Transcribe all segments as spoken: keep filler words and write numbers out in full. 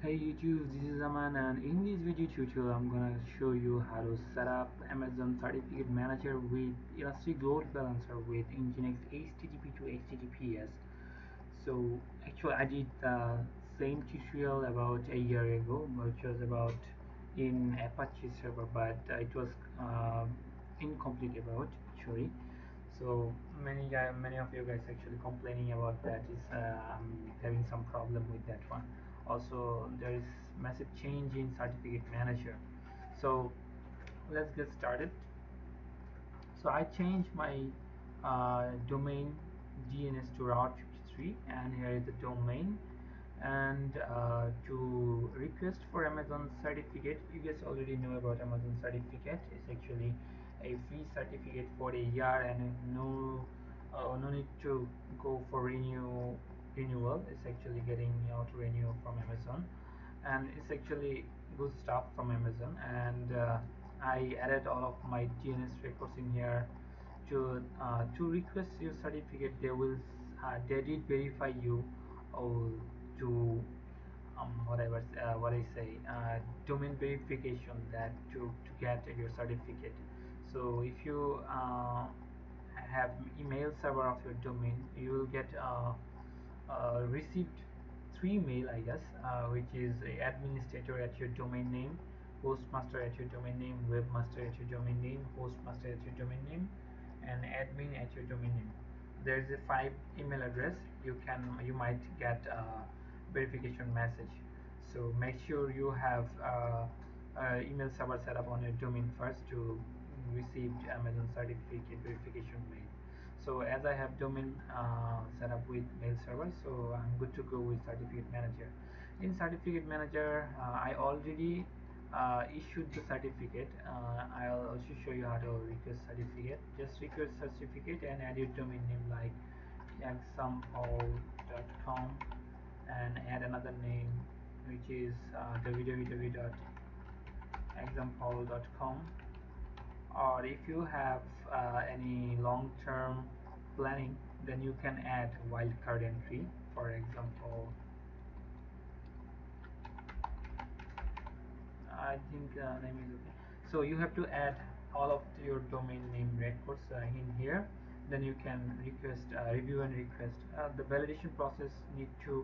Hey YouTube, this is Aman, and in this video tutorial I'm gonna show you how to set up Amazon Certificate Manager with Elastic Load Balancer with Nginx H T T P to H T T P S. So actually I did the same tutorial about a year ago, which was about in Apache server, but it was uh, incomplete about actually. So many guys, many of you guys actually complaining about that is uh, I'm having some problem with that one. Also, there is massive change in Certificate Manager. So let's get started. So I changed my uh, domain D N S to Route fifty-three, and here is the domain. And uh, to request for Amazon Certificate, you guys already know about Amazon Certificate. It's actually a free certificate for a year, and no, uh, no need to go for renew. renewal. It's actually getting auto renewal from Amazon, and it's actually good stuff from Amazon. And uh, I added all of my D N S records in here to uh, to request your certificate. They will uh, they did verify you or to um, whatever uh, what I say uh, domain verification that to to get your certificate. So if you uh, have email server of your domain, you will get uh, Uh, received three mail, I guess, uh, which is uh, administrator at your domain name, postmaster at your domain name, webmaster at your domain name, postmaster at your domain name, and admin at your domain name. There is a five email address. You can, you might get a verification message. So make sure you have uh, uh, email server set up on your domain first to receive Amazon Certificate verification mail. So as I have domain uh, set up with mail server, so I'm good to go with Certificate Manager. In Certificate Manager, uh, I already uh, issued the certificate. Uh, I'll also show you how to request certificate. Just request certificate and add your domain name like example dot com, and add another name which is uh, w w w dot example dot com. Or if you have uh, any long-term planning, then you can add wildcard entry, for example. I think uh, name is okay. So you have to add all of your domain name records uh, in here. Then you can request, uh, review and request. Uh, the validation process need to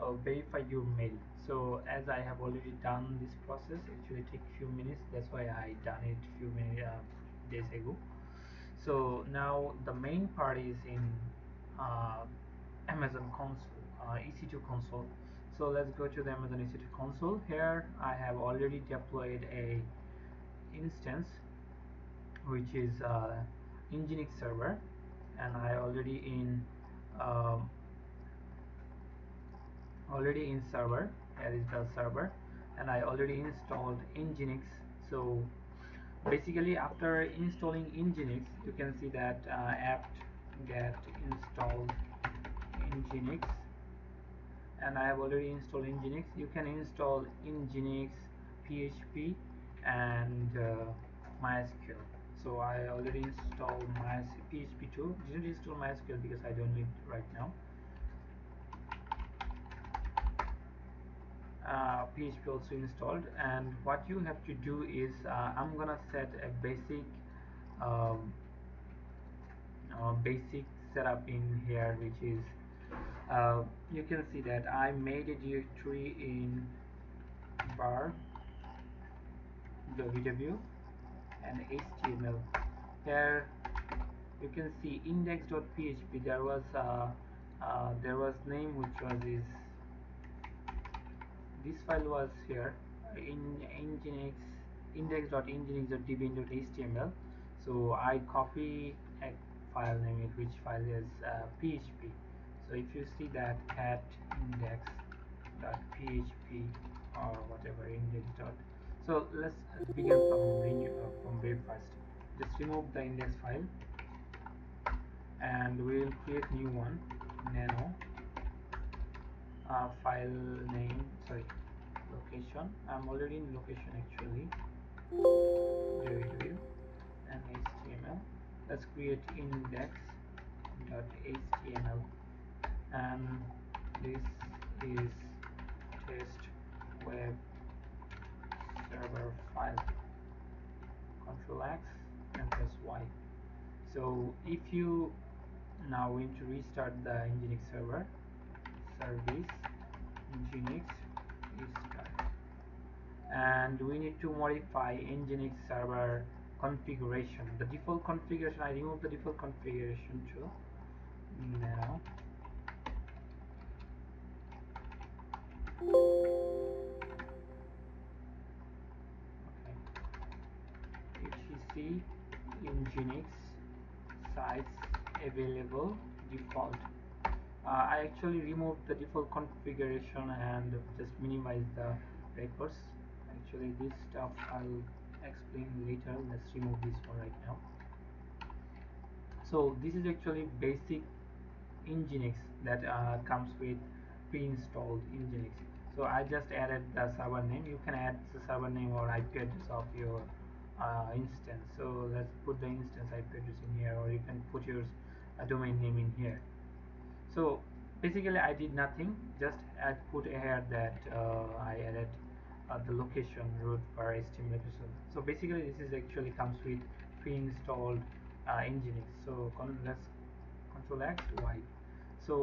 uh, verify your mail. So as I have already done this process, actually take few minutes. That's why I done it few minutes uh, days ago. So now the main part is in uh, Amazon console, uh, E C two console. So let's go to the Amazon E C two console. Here I have already deployed a instance which is uh, Nginx server, and I already in uh, already in server. Here is the server, and I already installed Nginx. So basically, after installing Nginx, you can see that uh, apt get install Nginx, and I have already installed Nginx. You can install Nginx, P H P, and uh, MySQL. So I already installed my P H P too. Didn't install MySQL because I don't need it right now. Uh, P H P also installed, and what you have to do is uh, I'm gonna set a basic um, uh, basic setup in here, which is uh, you can see that I made a directory in bar www and H T M L. Here you can see index dot P H P. There was uh, uh, there was name which was is this file was here in Nginx index dot nginx dot debian dot H T M L. So I copy a file name, which file is uh, P H P. So if you see that at index dot P H P or whatever index dot. So let's begin from menu, uh, from web first. Just remove the index file, and we will create new one, nano. Uh, file name, sorry, location. I'm already in location actually. W W W and H T M L. Let's create index dot H T M L, and this is test So if you now want to restart the Nginx server, service Nginx restart, and we need to modify Nginx server configuration. The default configuration, I remove the default configuration too. Now H T T P Nginx sites available default. Uh, I actually removed the default configuration and just minimize the records. Actually, this stuff I'll explain later. Let's remove this for right now. So this is actually basic Nginx that uh, comes with pre-installed Nginx. So I just added the server name. You can add the server name or I P address of your Uh, instance. So let's put the instance I P address in here, or you can put your uh, domain name in here. So basically I did nothing, just add, put here that uh, I added uh, the location route for H T M L location. So basically this is actually comes with pre-installed uh, Nginx. So let's control X, Y. So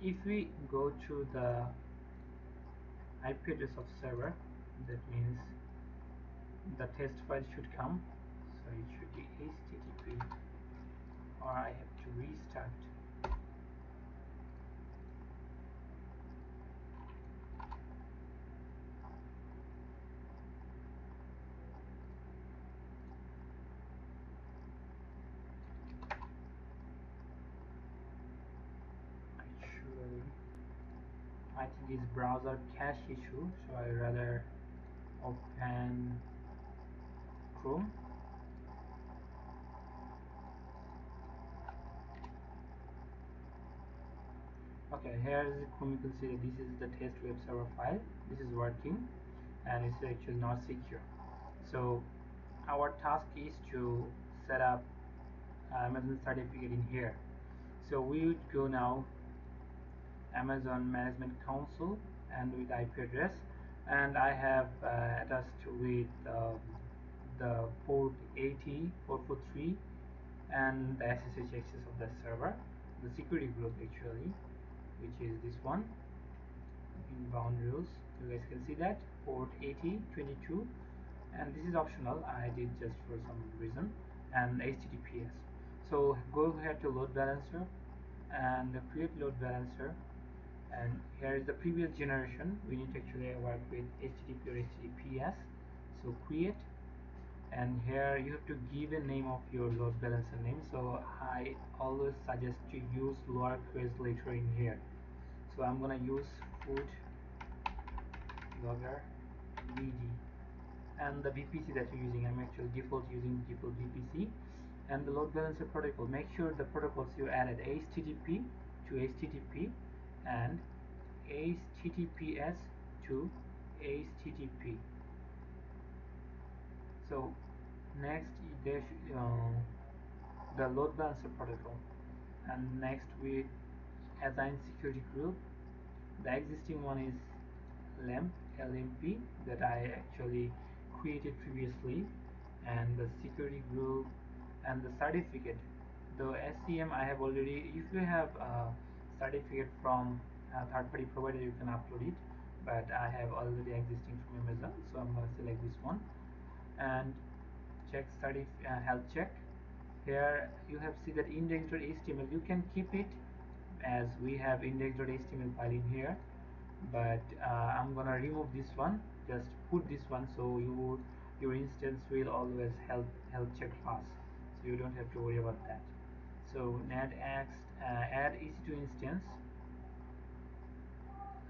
if we go to the I P address of server, that means the test file should come, so it should be H T T P, or I have to restart. Actually, I think it's browser cache issue, so I rather open Chrome. Okay, here is Chrome. You can see that this is the test web server file. This is working and it's actually not secure. So our task is to set up Amazon certificate in here. So we would go now Amazon Management Console and with I P address, and I have uh, attached with um, the port eighty four forty-three and the S S H access of the server, the security group actually, which is this one, inbound rules. You guys can see that port eighty twenty-two, and this is optional. I did just for some reason, and H T T P S. So go here to load balancer and create load balancer, and here is the previous generation. We need to actually work with H T T P or H T T P S. So create. And here you have to give a name of your load balancer name. So I always suggest to use lowercase letter in here. So I'm gonna use food logger bd, and the V P C that you're using, I'm actually default using default V P C, and the load balancer protocol. Make sure the protocols you added H T T P to H T T P and H T T P S to H T T P. So next dash uh, the load balancer protocol, and next we assign security group. The existing one is LEMP, L M P, that I actually created previously, and the security group and the certificate. The S C M I have already. If you have a certificate from a third-party provider, you can upload it. But I have already existing from Amazon, so I'm gonna select this one. And check study uh, health check. Here you have see that index.html. You can keep it as we have index.html file in here, but uh, I'm gonna remove this one. Just put this one, so you your instance will always health health check pass, so you don't have to worry about that. So add X, uh, add E C two instance,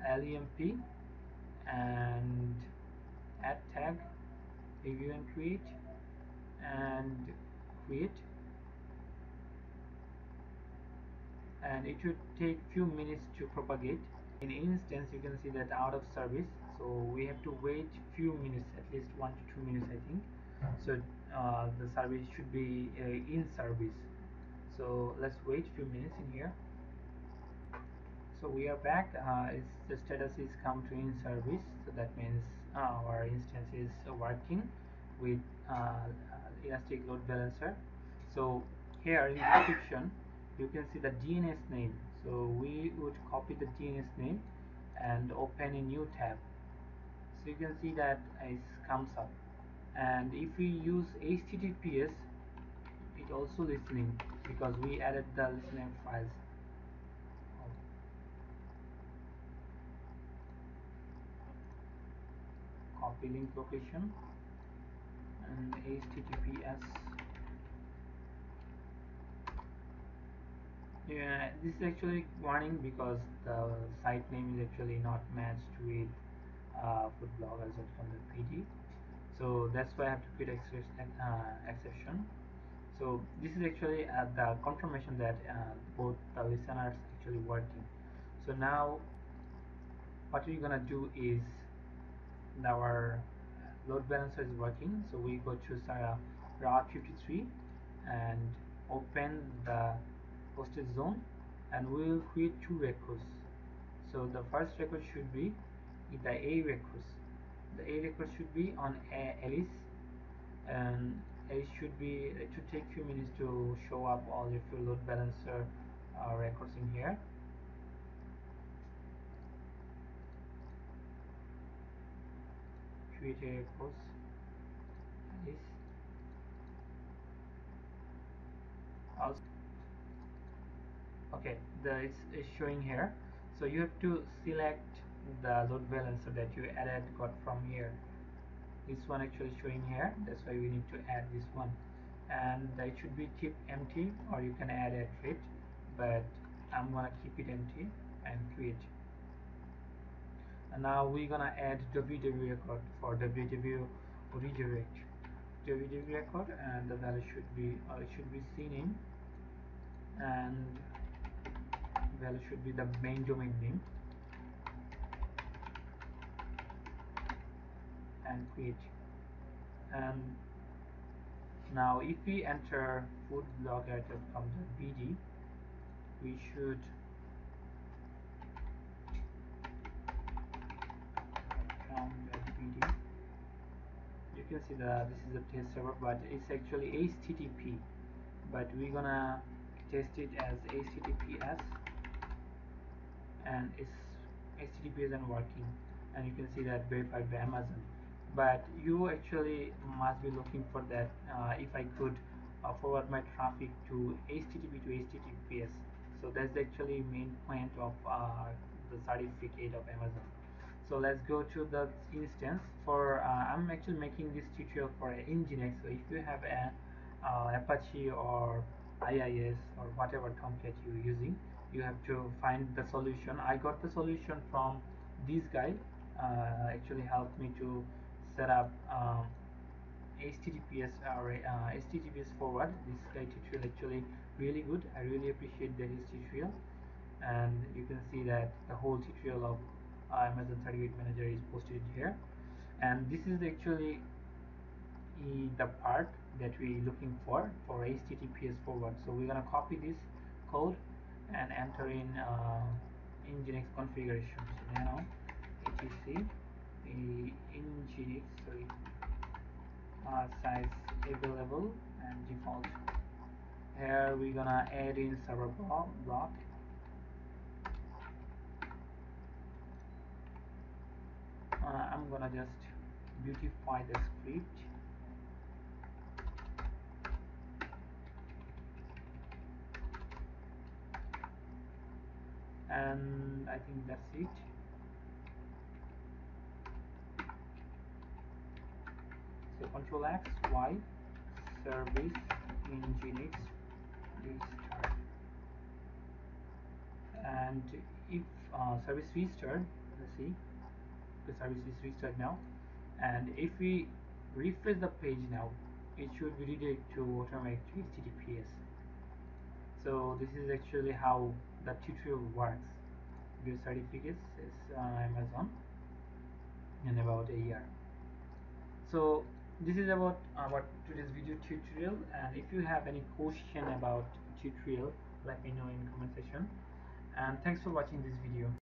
LEMP, and add tag. Review and create, and create, and it should take few minutes to propagate. In instance, you can see that out of service, so we have to wait few minutes, at least one to two minutes, I think. So uh, the service should be uh, in service. So let's wait few minutes in here. So we are back. Uh, it's the status is come to in service, so that means our instance is working with uh, Elastic Load Balancer. So here in the description you can see the D N S name. So we would copy the D N S name and open a new tab. So you can see that it comes up. And if we use H T T P S, it also listening because we added the listening files. Copy link location and H T T P S. Yeah, this is actually warning because the site name is actually not matched with uh, foodbloggers dot com dot p d. So that's why I have to create an uh, exception. So this is actually uh, the confirmation that uh, both the listeners actually working. So now what we're gonna do is our load balancer is working. So we go choose our route fifty-three and open the hosted zone, and we will create two records. So the first record should be the A records. The A record should be on Alice, and it should be it should take few minutes to show up all of your load balancer uh, records in here. Create a record Alice. Also, okay, the it's, it's showing here. So you have to select the load balancer that you added got from here. This one actually showing here, that's why we need to add this one, and it should be keep empty, or you can add a thread, but I'm gonna keep it empty and create. And now we're gonna add www record for www redirect, www record, and the value should be or it should be C name, and value should be the main domain name. And create. And now if we enter foodblogger dot com dot p d, we should com dot p d. You can see that this is a test server, but it's actually H T T P, but we're gonna test it as H T T P S, and it's H T T P isn't working, and you can see that verified by Amazon. But you actually must be looking for that uh, if I could uh, forward my traffic to H T T P to H T T P S. So that's actually main point of uh, the certificate of Amazon. So let's go to the instance. For uh, I'm actually making this tutorial for Nginx. So if you have an uh, Apache or I I S or whatever Tomcat you're using, you have to find the solution. I got the solution from this guy. Uh, actually helped me to set up um, H T T P S array, uh, H T T P S forward. This guy tutorial actually really good. I really appreciate the his tutorial, and you can see that the whole tutorial of uh, Amazon Certificate Manager is posted here. And this is actually the part that we're looking for for H T T P S forward. So we're gonna copy this code and enter in uh, Nginx configuration. So now etc Nginx, sorry, uh, size available and default. Here we're gonna add in server block, uh, I'm gonna just beautify the script. And I think that's it. So control X, Y, service, Nginx, restart. And if uh, service restart, let's see, the service is restart now. And if we refresh the page now, it should be redirected to automatic H T T P S. So this is actually how the tutorial works. Your certificates is uh, Amazon in about a year. So this is about our today's video tutorial, and if you have any question about tutorial, let me know in the comment section, and thanks for watching this video.